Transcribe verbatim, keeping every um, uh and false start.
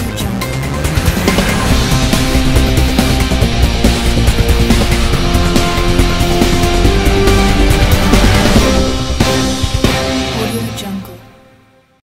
Audio